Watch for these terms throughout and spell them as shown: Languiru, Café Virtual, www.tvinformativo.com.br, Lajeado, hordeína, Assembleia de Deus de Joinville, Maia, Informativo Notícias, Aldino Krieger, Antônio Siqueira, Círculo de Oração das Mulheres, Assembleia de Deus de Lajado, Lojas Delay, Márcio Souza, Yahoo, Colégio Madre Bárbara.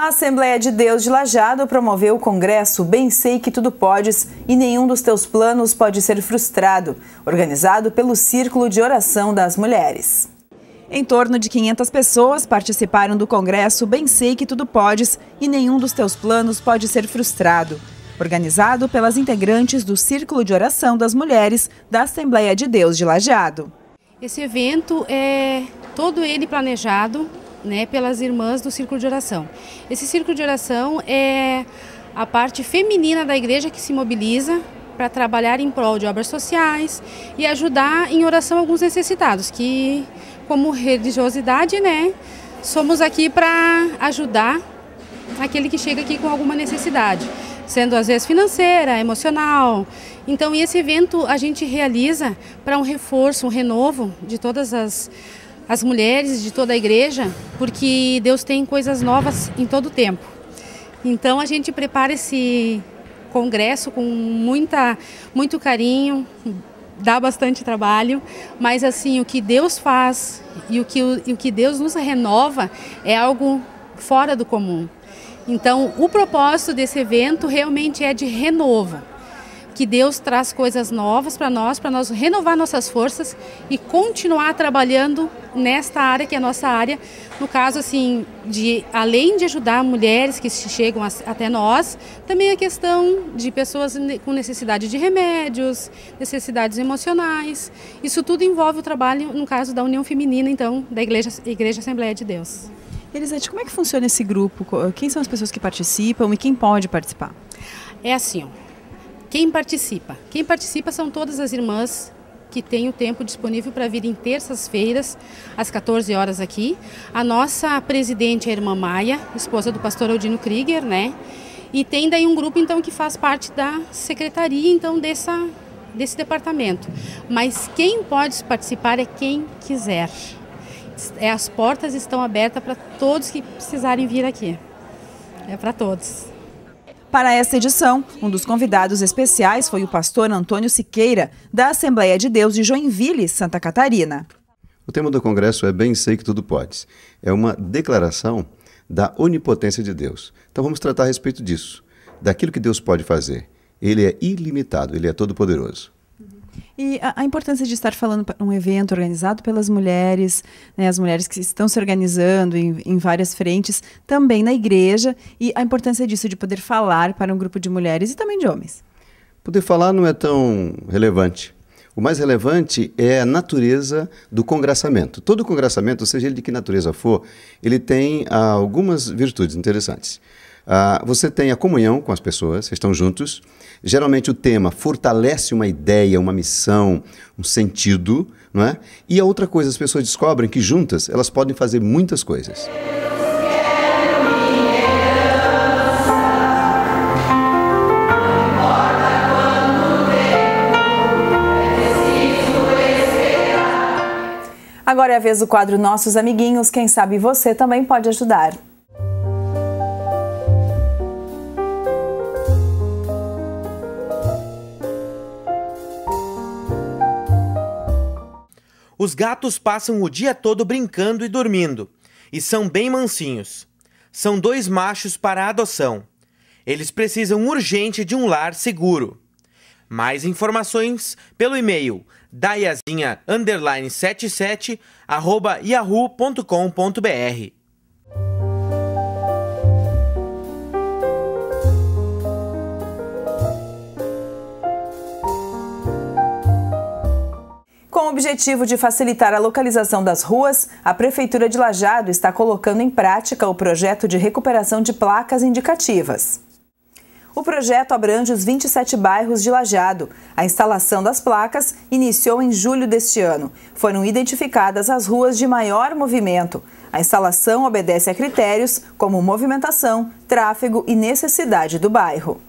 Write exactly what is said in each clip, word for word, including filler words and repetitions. A Assembleia de Deus de Lajado promoveu o congresso Bem Sei que Tudo Podes e Nenhum dos Teus Planos Pode Ser Frustrado, organizado pelo Círculo de Oração das Mulheres. Em torno de quinhentas pessoas participaram do congresso Bem Sei que Tudo Podes e Nenhum dos Teus Planos Pode Ser Frustrado, organizado pelas integrantes do Círculo de Oração das Mulheres da Assembleia de Deus de Lajado. Esse evento é todo ele planejado, né, pelas irmãs do Círculo de Oração. Esse Círculo de Oração é a parte feminina da igreja que se mobiliza para trabalhar em prol de obras sociais e ajudar em oração alguns necessitados, que como religiosidade, né, somos aqui para ajudar aquele que chega aqui com alguma necessidade, sendo às vezes financeira, emocional. Então esse evento a gente realiza para um reforço, um renovo de todas as As mulheres de toda a igreja, porque Deus tem coisas novas em todo o tempo. Então a gente prepara esse congresso com muita, muito carinho, dá bastante trabalho, mas assim, o que Deus faz e o que, o que Deus nos renova é algo fora do comum. Então o propósito desse evento realmente é de renovo. Que Deus traz coisas novas para nós, para nós renovar nossas forças e continuar trabalhando nesta área, que é a nossa área, no caso assim, de além de ajudar mulheres que chegam até nós, também a questão de pessoas com necessidade de remédios, necessidades emocionais, isso tudo envolve o trabalho, no caso da União Feminina, então, da Igreja, Igreja Assembleia de Deus. Elisete, como é que funciona esse grupo? Quem são as pessoas que participam e quem pode participar? É assim, ó. Quem participa? Quem participa são todas as irmãs que têm o tempo disponível para vir em terças-feiras, às quatorze horas aqui. A nossa presidente é a irmã Maia, esposa do pastor Aldino Krieger, né? E tem daí um grupo, então, que faz parte da secretaria, então, dessa, desse departamento. Mas quem pode participar é quem quiser. É, as portas estão abertas para todos que precisarem vir aqui. É para todos. Para esta edição, um dos convidados especiais foi o pastor Antônio Siqueira, da Assembleia de Deus de Joinville, Santa Catarina. O tema do congresso é Bem Sei que Tudo Podes. É uma declaração da onipotência de Deus. Então vamos tratar a respeito disso, daquilo que Deus pode fazer. Ele é ilimitado, ele é todo-poderoso. E a, a importância de estar falando para um evento organizado pelas mulheres, né, as mulheres que estão se organizando em, em várias frentes, também na igreja, e a importância disso, de poder falar para um grupo de mulheres e também de homens. Poder falar não é tão relevante. O mais relevante é a natureza do congressamento. Todo congressamento, seja ele de que natureza for, ele tem ah, algumas virtudes interessantes. Ah, você tem a comunhão com as pessoas, vocês estão juntos. Geralmente o tema fortalece uma ideia, uma missão, um sentido, não é? E a outra coisa, as pessoas descobrem que juntas elas podem fazer muitas coisas. Agora é a vez do quadro Nossos Amiguinhos, quem sabe você também pode ajudar. Os gatos passam o dia todo brincando e dormindo, e são bem mansinhos. São dois machos para adoção. Eles precisam urgente de um lar seguro. Mais informações pelo e-mail dayazinha underline setenta e sete arroba yahoo ponto com ponto br. Com o objetivo de facilitar a localização das ruas, a Prefeitura de Lajado está colocando em prática o projeto de recuperação de placas indicativas. O projeto abrange os vinte e sete bairros de Lajado. A instalação das placas iniciou em julho deste ano. Foram identificadas as ruas de maior movimento. A instalação obedece a critérios como movimentação, tráfego e necessidade do bairro.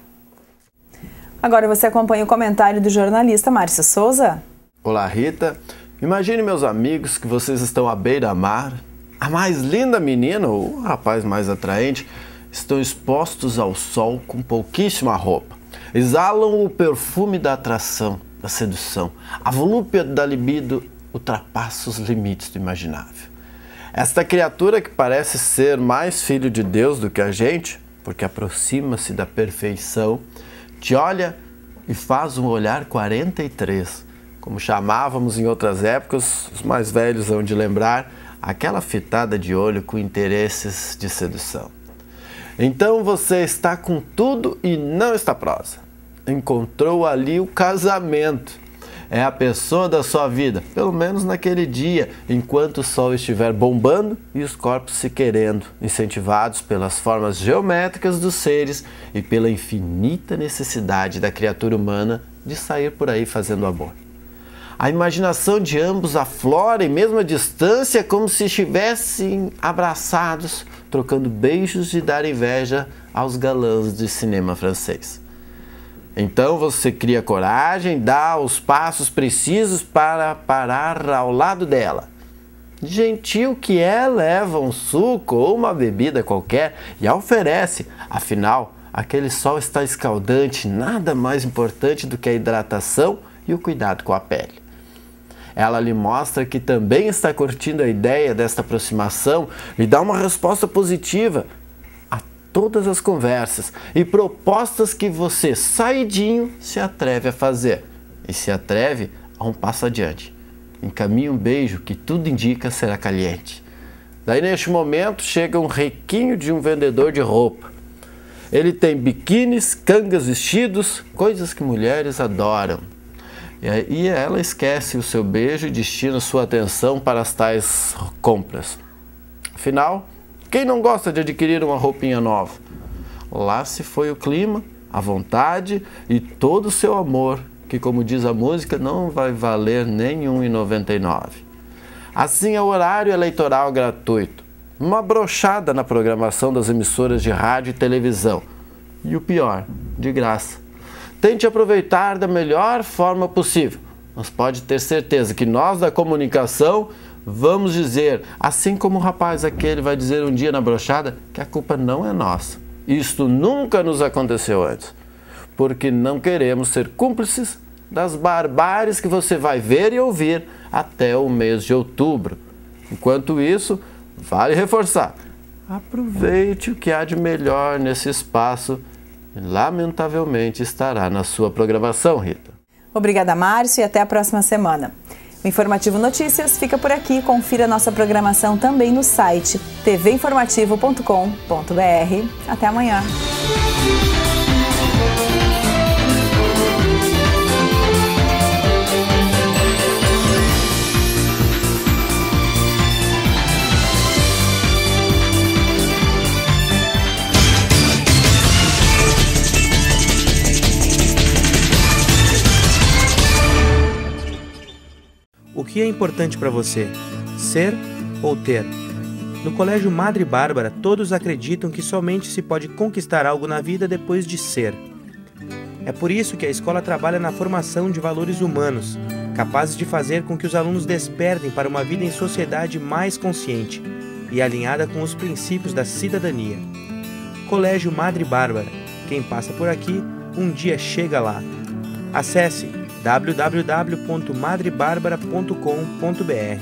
Agora você acompanha o comentário do jornalista Márcio Souza. Olá, Rita. Imagine, meus amigos, que vocês estão à beira-mar. A mais linda menina ou o rapaz mais atraente estão expostos ao sol com pouquíssima roupa. Exalam o perfume da atração, da sedução. A volúpia da libido ultrapassa os limites do imaginável. Esta criatura que parece ser mais filho de Deus do que a gente, porque aproxima-se da perfeição, te olha e faz um olhar quarenta e três, como chamávamos em outras épocas, os mais velhos hão de lembrar, aquela fitada de olho com interesses de sedução. Então você está com tudo e não está prosa. Encontrou ali o casamento. É a pessoa da sua vida, pelo menos naquele dia, enquanto o sol estiver bombando e os corpos se querendo, incentivados pelas formas geométricas dos seres e pela infinita necessidade da criatura humana de sair por aí fazendo amor. A imaginação de ambos aflora em mesma distância, como se estivessem abraçados, trocando beijos de dar inveja aos galãs de cinema francês. Então você cria coragem, dá os passos precisos para parar ao lado dela. Gentil que é, leva um suco ou uma bebida qualquer e a oferece, afinal, aquele sol está escaldante, nada mais importante do que a hidratação e o cuidado com a pele. Ela lhe mostra que também está curtindo a ideia desta aproximação e dá uma resposta positiva a todas as conversas e propostas que você, saidinho, se atreve a fazer. E se atreve a um passo adiante. Encaminha um beijo que tudo indica será caliente. Daí, neste momento, chega um requinho de um vendedor de roupa. Ele tem biquínis, cangas, vestidos, coisas que mulheres adoram. E ela esquece o seu beijo e destina sua atenção para as tais compras. Afinal, quem não gosta de adquirir uma roupinha nova? Lá se foi o clima, a vontade e todo o seu amor, que, como diz a música, não vai valer nem um real e noventa e nove centavos. Assim é o horário eleitoral gratuito, uma brochada na programação das emissoras de rádio e televisão. E o pior, de graça. Tente aproveitar da melhor forma possível, mas pode ter certeza que nós da comunicação vamos dizer, assim como o rapaz aquele vai dizer um dia na brochada, que a culpa não é nossa. Isto nunca nos aconteceu antes, porque não queremos ser cúmplices das barbáries que você vai ver e ouvir até o mês de outubro. Enquanto isso, vale reforçar, aproveite o que há de melhor nesse espaço, lamentavelmente estará na sua programação, Rita. Obrigada, Márcio, e até a próxima semana. O Informativo Notícias fica por aqui. Confira nossa programação também no site tv informativo ponto com ponto br. Até amanhã. O que é importante para você? Ser ou ter? No Colégio Madre Bárbara, todos acreditam que somente se pode conquistar algo na vida depois de ser. É por isso que a escola trabalha na formação de valores humanos, capazes de fazer com que os alunos despertem para uma vida em sociedade mais consciente e alinhada com os princípios da cidadania. Colégio Madre Bárbara. Quem passa por aqui, um dia chega lá. Acesse w w w ponto madre bárbara ponto com ponto br.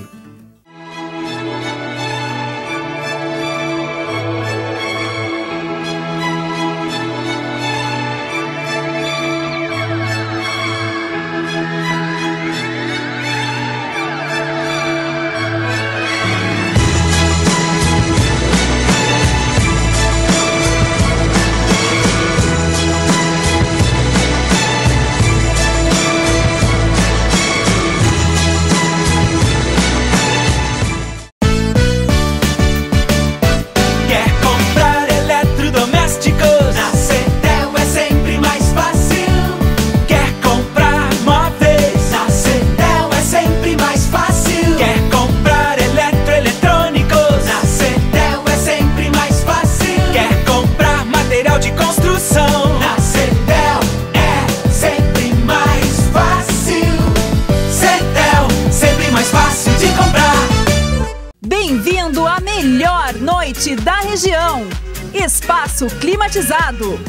Espaço climatizado,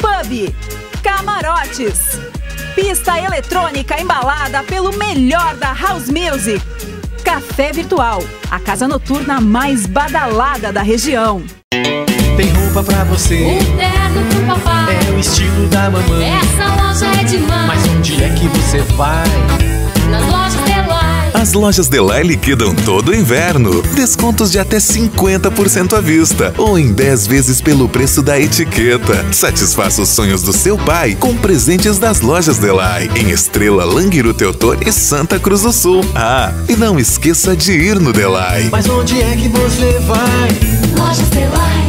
pub, camarotes, pista eletrônica embalada pelo melhor da house music, Café Virtual, a casa noturna mais badalada da região. Tem roupa pra você, um terno pro papai, é o estilo da mamãe, essa loja é de mãe. Mas onde é que você vai? Nas Lojas Delay. As Lojas Delay liquidam todo o inverno. Descontos de até cinquenta por cento à vista ou em dez vezes pelo preço da etiqueta. Satisfaça os sonhos do seu pai com presentes das Lojas Delay em Estrela, Languiru Teotônio e Santa Cruz do Sul. Ah, e não esqueça de ir no Delay. Mas onde é que você vai? Lojas Delay.